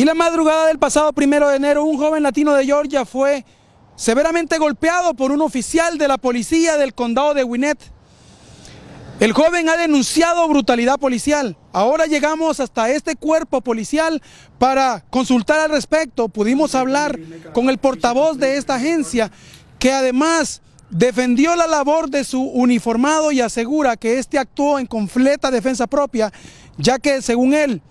Y la madrugada del pasado 1 de enero, un joven latino de Georgia fue severamente golpeado por un oficial de la policía del condado de Gwinnett. El joven ha denunciado brutalidad policial. Ahora llegamos hasta este cuerpo policial para consultar al respecto. Pudimos hablar con el portavoz de esta agencia, que además defendió la labor de su uniformado y asegura que este actuó en completa defensa propia, ya que, según él,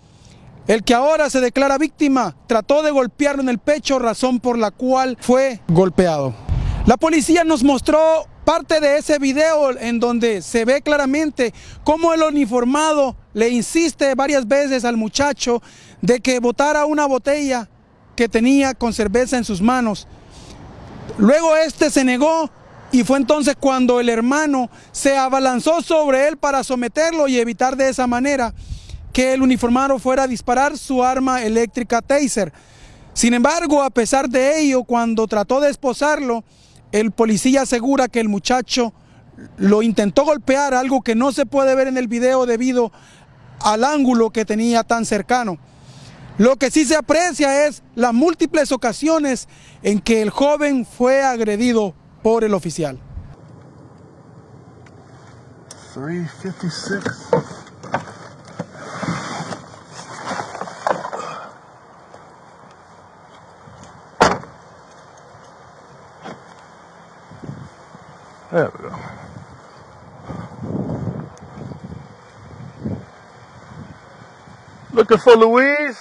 el que ahora se declara víctima trató de golpearlo en el pecho, razón por la cual fue golpeado. La policía nos mostró parte de ese video en donde se ve claramente cómo el uniformado le insiste varias veces al muchacho de que botara una botella que tenía con cerveza en sus manos. Luego este se negó y fue entonces cuando el hermano se abalanzó sobre él para someterlo y evitar de esa manera que el uniformado fuera a disparar su arma eléctrica Taser. Sin embargo, a pesar de ello, cuando trató de esposarlo, el policía asegura que el muchacho lo intentó golpear, algo que no se puede ver en el video debido al ángulo que tenía tan cercano. Lo que sí se aprecia es las múltiples ocasiones en que el joven fue agredido por el oficial. 356. There we go. Looking for Louise?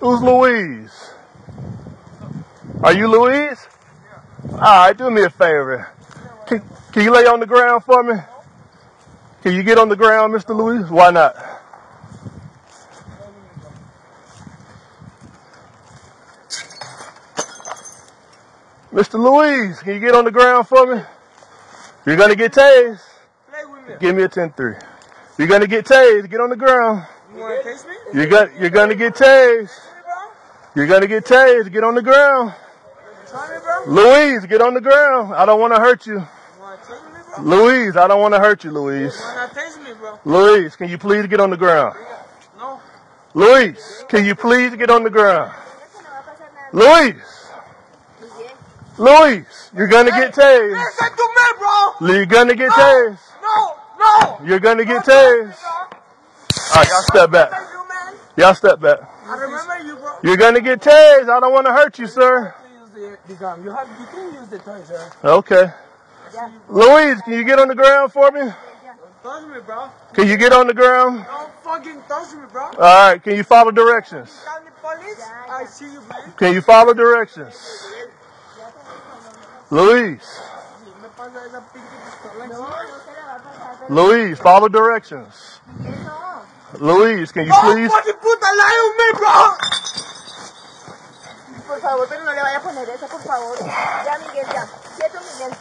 Who's Louise? Are you Louise? Yeah. Alright, do me a favor. Can you lay on the ground for me? Can you get on the ground, Mr. Louise? Why not? Mr. Louise, can you get on the ground for me? You're going to get tased. Play with me. Give me a 10-3. You're going to get tased. Get on the ground. You want to tase me? You're going to get tased. You're going to get tased. Get on the ground. Louise, get on the ground. I don't want to hurt you. You want to tase me, bro? Louise, I don't want to hurt you, Louise. You want to tase me, bro? Louise, can you please get on the ground? No. Louise, can you please get on the ground? Louise. Luis, you're gonna get tased. Listen to me, bro. You're gonna get tased. No. You're gonna get tased. Alright, y'all step back. Y'all step back. I remember you, bro. You're gonna get tased. I don't want to hurt you, sir. You can use the taser. Okay. Luis, can you get on the ground for me? Don't touch me, bro. Can you get on the ground? Don't fucking touch me, bro. Alright, can you follow directions? I see you, please. Can you follow directions? Luis. Luis, follow directions. Luis, can you please? Por favor, pero no le vaya a poner eso, por favor. Ya, Miguel, ya. Quieto, Miguel.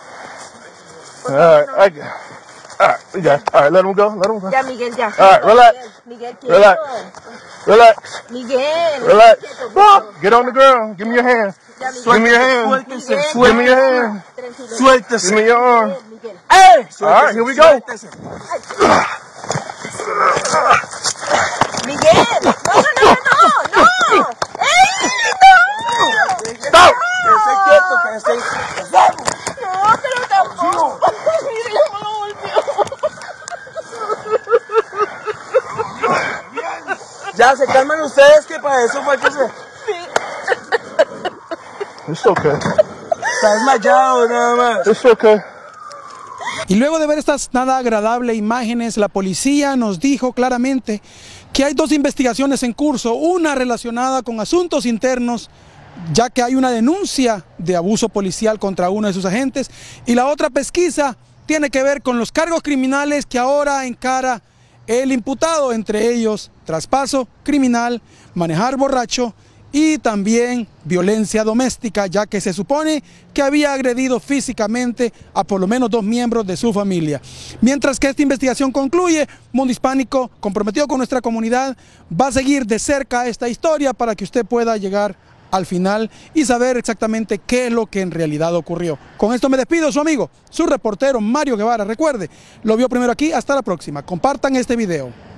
All right, let him go. Ya, Miguel, ya. All right, relax. Miguel, relax. Miguel, relax. Get on the ground. Give me your hand. Give me your hand. Give me your hand. Give me your arm. Hey! All right, here we go. Miguel! No! ¡Ey! ¡No! ¡Stop! No, pero tampoco. Ya, se calman ustedes, que para eso fue que se... It's okay. Está desmayado nada más. It's okay. Y luego de ver estas nada agradables imágenes, la policía nos dijo claramente que hay dos investigaciones en curso, una relacionada con asuntos internos, ya que hay una denuncia de abuso policial contra uno de sus agentes, y la otra pesquisa tiene que ver con los cargos criminales que ahora encara el imputado, entre ellos traspaso criminal, manejar borracho y también violencia doméstica, ya que se supone que había agredido físicamente a por lo menos 2 miembros de su familia. Mientras que esta investigación concluye, Mundo Hispánico, comprometido con nuestra comunidad, va a seguir de cerca esta historia para que usted pueda llegar al final y saber exactamente qué es lo que en realidad ocurrió. Con esto me despido, su amigo, su reportero Mario Guevara. Recuerde, lo vio primero aquí, hasta la próxima. Compartan este video.